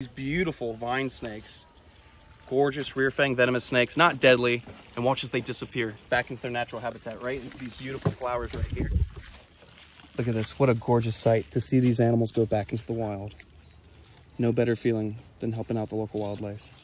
These beautiful vine snakes, gorgeous rear fang venomous snakes, not deadly, and watch as they disappear back into their natural habitat, right into these beautiful flowers right here. Look at this, what a gorgeous sight to see these animals go back into the wild. No better feeling than helping out the local wildlife.